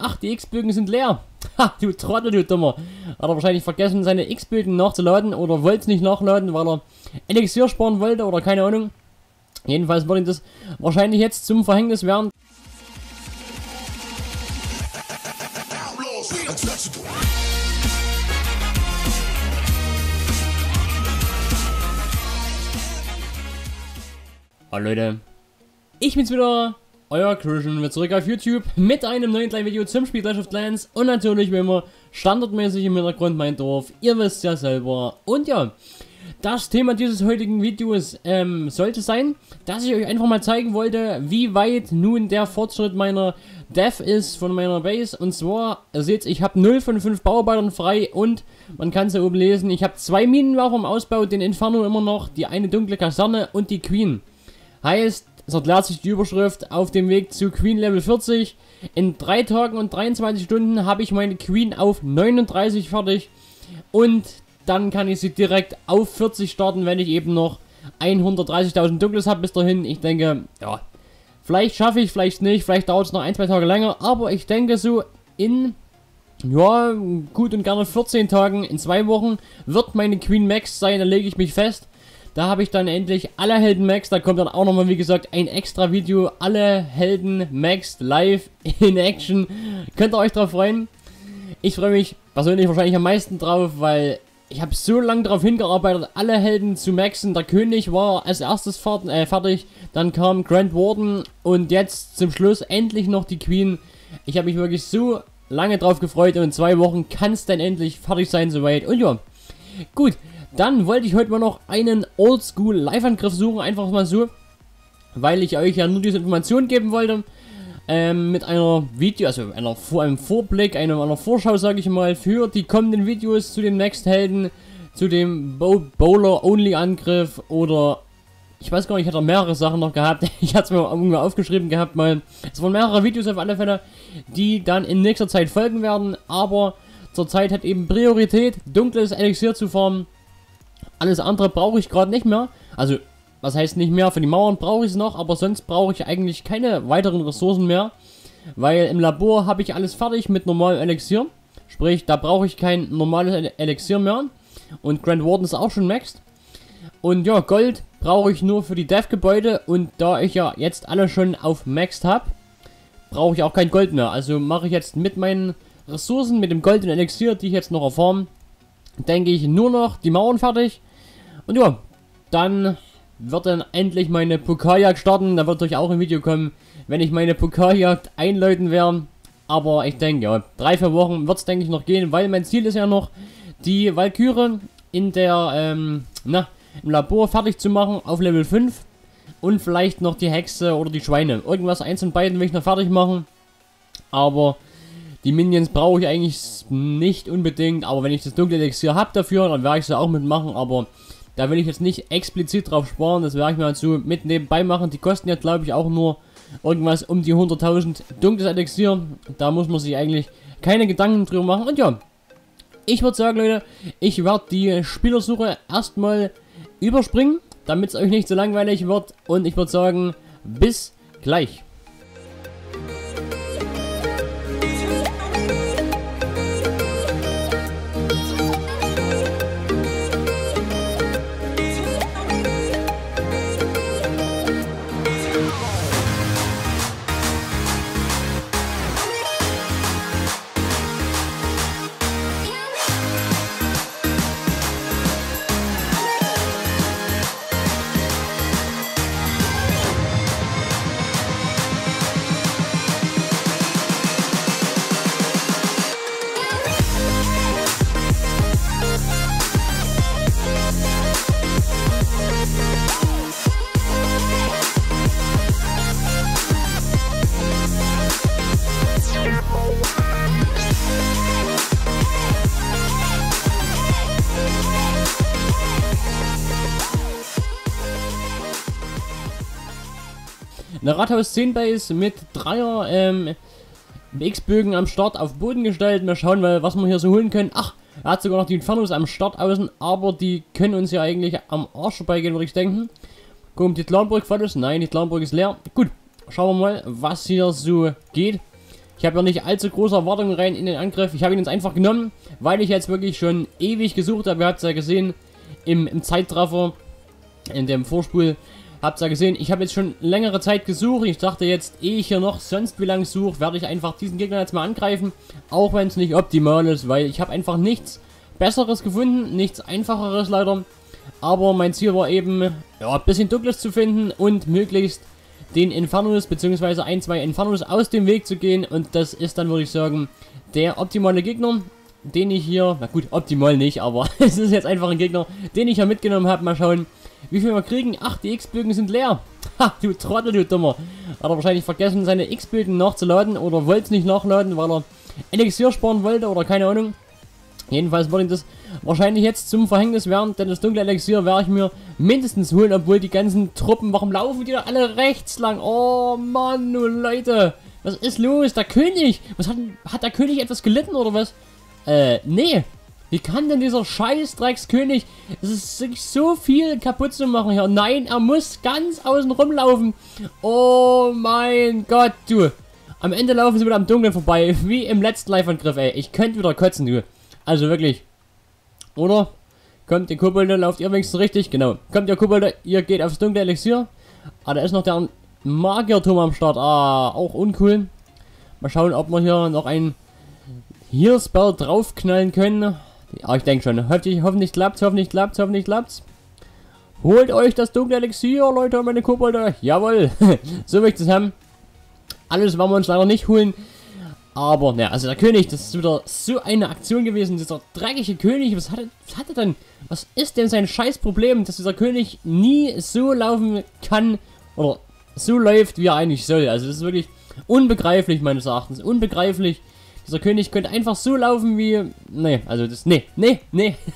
Ach, die X-Bögen sind leer. Ha, du Trottel, du Dummer. Hat er wahrscheinlich vergessen, seine X-Bögen nachzuladen oder wollte es nicht nachladen, weil er Elixier sparen wollte oder keine Ahnung. Jedenfalls wird ihm das wahrscheinlich jetzt zum Verhängnis werden. Hallo Leute, ich bin's wieder, euer Christian, wir zurück auf YouTube mit einem neuen kleinen Video zum Spiel Clash of Clans und natürlich wie immer standardmäßig im Hintergrund mein Dorf, ihr wisst ja selber. Und ja, das Thema dieses heutigen Videos sollte sein, dass ich euch einfach mal zeigen wollte, wie weit nun der Fortschritt meiner Dev ist von meiner Base. Und zwar, ihr seht, ich habe 0 von 5 Bauarbeitern frei und man kann es ja oben lesen, ich habe 2 Minenwerfer im Ausbau, den Inferno immer noch, die eine dunkle Kaserne und die Queen. Heißt, es erklärt sich die Überschrift, auf dem Weg zu Queen Level 40. In 3 Tagen und 23 Stunden habe ich meine Queen auf 39 fertig. Und dann kann ich sie direkt auf 40 starten, wenn ich eben noch 130.000 Dunkles habe bis dahin. Ich denke, ja, vielleicht schaffe ich, vielleicht nicht, vielleicht dauert es noch 1-2 Tage länger. Aber ich denke so in, ja, gut und gerne 14 Tagen, in 2 Wochen wird meine Queen Max sein, da lege ich mich fest. Da habe ich dann endlich alle Helden Max, da kommt dann auch nochmal, wie gesagt, ein extra Video, alle Helden Max live in Action. Könnt ihr euch drauf freuen? Ich freue mich persönlich wahrscheinlich am meisten drauf, weil ich habe so lange darauf hingearbeitet, alle Helden zu maxen. Der König war als erstes fertig, dann kam Grand Warden und jetzt zum Schluss endlich noch die Queen. Ich habe mich wirklich so lange drauf gefreut und in 2 Wochen kann es dann endlich fertig sein soweit. Und ja, gut. Dann wollte ich heute mal noch einen Oldschool-Live-Angriff suchen, einfach mal so, weil ich euch ja nur diese Information geben wollte, mit einer Video, also einem Vorblick, einer Vorschau, sage ich mal, für die kommenden Videos zu den Next-Helden, zu dem Bowler-Only-Angriff oder, ich weiß gar nicht, ich hatte mehrere Sachen noch gehabt, ich hatte es mir irgendwie aufgeschrieben gehabt, mal, es waren mehrere Videos auf alle Fälle, die dann in nächster Zeit folgen werden, aber zurzeit hat eben Priorität, dunkles Elixier zu farmen. Alles andere brauche ich gerade nicht mehr, also was heißt nicht mehr, für die Mauern brauche ich es noch, aber sonst brauche ich eigentlich keine weiteren Ressourcen mehr, weil im Labor habe ich alles fertig mit normalem Elixier, sprich da brauche ich kein normales Elixier mehr und Grand Warden ist auch schon maxed und ja, Gold brauche ich nur für die Dev-Gebäude und da ich ja jetzt alle schon auf maxed habe, brauche ich auch kein Gold mehr, also mache ich jetzt mit meinen Ressourcen, mit dem Gold und Elixier, die ich jetzt noch erfarme, denke ich nur noch die Mauern fertig. Und ja, dann wird dann endlich meine Pokaljagd starten. Da wird euch auch ein Video kommen, wenn ich meine Pokaljagd einläuten werde. Aber ich denke, ja, 3-4 Wochen wird es, denke ich, noch gehen, weil mein Ziel ist ja noch, die Walküre in der, im Labor fertig zu machen auf Level 5. Und vielleicht noch die Hexe oder die Schweine. Irgendwas, eins und beiden will ich noch fertig machen. Aber die Minions brauche ich eigentlich nicht unbedingt, aber wenn ich das dunkle Elixier habe dafür, dann werde ich es ja auch mitmachen, aber da will ich jetzt nicht explizit drauf sparen, das werde ich mir dazu mit nebenbei machen. Die kosten ja, glaube ich, auch nur irgendwas um die 100.000 dunkles Elixier, da muss man sich eigentlich keine Gedanken drüber machen. Und ja, ich würde sagen, Leute, ich werde die Spielersuche erstmal überspringen, damit es euch nicht so langweilig wird und ich würde sagen, bis gleich. Eine Rathaus 10 Base mit 3er X-Bögen am Start auf Boden gestellt. Wir schauen mal, was wir hier so holen können. Ach, er hat sogar noch die Infernos am Start außen, aber die können uns ja eigentlich am Arsch vorbeigehen, würde ich denken. Kommt die Klanburg voll ist? Nein, die Klanburg ist leer. Gut, schauen wir mal, was hier so geht. Ich habe ja nicht allzu große Erwartungen rein in den Angriff. Ich habe ihn jetzt einfach genommen, weil ich jetzt wirklich schon ewig gesucht habe. Ihr habt es ja gesehen im Zeitraffer, in dem Vorspul. Habt ihr ja gesehen, ich habe jetzt schon längere Zeit gesucht. Ich dachte jetzt, ehe ich hier noch sonst wie lange suche, werde ich einfach diesen Gegner jetzt mal angreifen. Auch wenn es nicht optimal ist, weil ich habe einfach nichts Besseres gefunden, nichts Einfacheres leider. Aber mein Ziel war eben, ja, ein bisschen Douglas zu finden und möglichst den Infernos bzw. ein, zwei Infernos aus dem Weg zu gehen. Und das ist dann, würde ich sagen, der optimale Gegner, den ich hier, na gut, optimal nicht, aber es ist jetzt einfach ein Gegner, den ich hier mitgenommen habe. Mal schauen, wie viel wir kriegen. Ach, die X-Bögen sind leer. Ha, du Trottel, du Dummer. Hat er wahrscheinlich vergessen, seine X-Bögen nachzuladen oder wollte es nicht nachladen, weil er Elixier sparen wollte oder keine Ahnung. Jedenfalls würde ich das wahrscheinlich jetzt zum Verhängnis werden, denn das dunkle Elixier werde ich mir mindestens holen, obwohl die ganzen Truppen, warum laufen die da alle rechts lang? Oh Mann, oh Leute, was ist los? Der König, was hat der König etwas gelitten oder was? Nee, wie kann denn dieser scheiß Dreckskönig, es ist sich so viel kaputt zu machen hier? Nein, er muss ganz außen rumlaufen. Oh mein Gott, du. Am Ende laufen sie wieder am Dunkeln vorbei, wie im letzten Live-Angriff, ey. Ich könnte wieder kotzen, du. Also wirklich, oder? Kommt ihr Kobolde, lauft ihr wenigstens richtig? Genau. Kommt ihr Kobolde, ihr geht aufs dunkle Elixier. Ah, da ist noch der Magierturm am Start. Ah, auch uncool. Mal schauen, ob wir hier noch einen Heal-Spell draufknallen können. Ja, ich denke schon. Hoffentlich klappt's, hoffentlich klappt's, hoffentlich klappt's. Holt euch das dunkle Elixier, Leute, meine Kobolde. Jawohl. So will ich das haben. Alles wollen wir uns leider nicht holen. Aber, naja, also der König, das ist wieder so eine Aktion gewesen. Dieser dreckige König, was hat er denn? Was ist denn sein Scheißproblem, dass dieser König nie so laufen kann oder so läuft, wie er eigentlich soll? Also das ist wirklich unbegreiflich, meines Erachtens. Unbegreiflich. Dieser König könnte einfach so laufen wie... Nee, also das... Nee.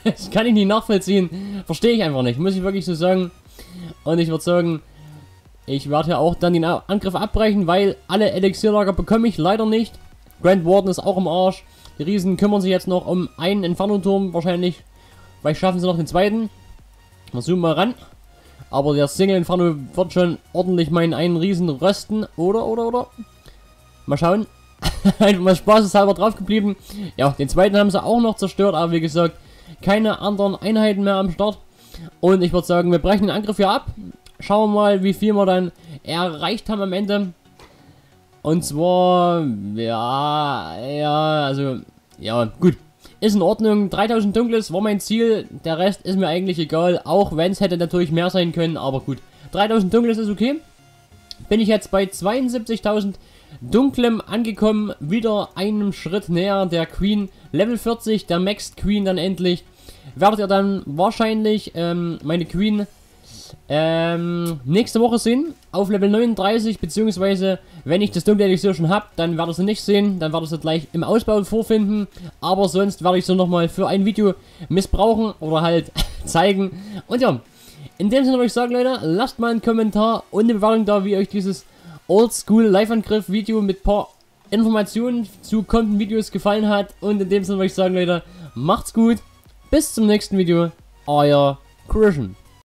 Das kann ich nicht nachvollziehen. Verstehe ich einfach nicht, muss ich wirklich so sagen. Und ich würde sagen... Ich werde ja auch dann den Angriff abbrechen, weil alle Elixierlager bekomme ich leider nicht. Grand Warden ist auch im Arsch. Die Riesen kümmern sich jetzt noch um einen Inferno-Turm wahrscheinlich. Vielleicht schaffen sie noch den zweiten. Wir zoomen mal ran. Aber der Single-Inferno wird schon ordentlich meinen einen Riesen rösten. Oder. Mal schauen. Einfach mal spaßeshalber drauf geblieben. Ja, den zweiten haben sie auch noch zerstört. Aber wie gesagt, keine anderen Einheiten mehr am Start. Und ich würde sagen, wir brechen den Angriff hier ab. Schauen wir mal, wie viel wir dann erreicht haben am Ende. Und zwar, gut, ist in Ordnung, 3000 Dunkles war mein Ziel, der Rest ist mir eigentlich egal, auch wenn es hätte natürlich mehr sein können, aber gut, 3000 Dunkles ist okay. Bin ich jetzt bei 72.000 Dunklem angekommen, wieder einem Schritt näher der Queen, Level 40, der Maxed Queen dann endlich. Werdet ihr dann wahrscheinlich meine Queen... nächste Woche sehen, auf Level 39, beziehungsweise wenn ich das dunkle Elixier schon habe, dann werde ich sie nicht sehen, dann werde ich sie gleich im Ausbau vorfinden, aber sonst werde ich sie nochmal für ein Video missbrauchen oder halt zeigen. Und ja, in dem Sinne würde ich sagen, Leute, lasst mal einen Kommentar und eine Bewertung da, wie euch dieses Oldschool Live-Angriff Video mit ein paar Informationen zu kommenden Videos gefallen hat, und in dem Sinne würde ich sagen, Leute, macht's gut, bis zum nächsten Video, euer Christian.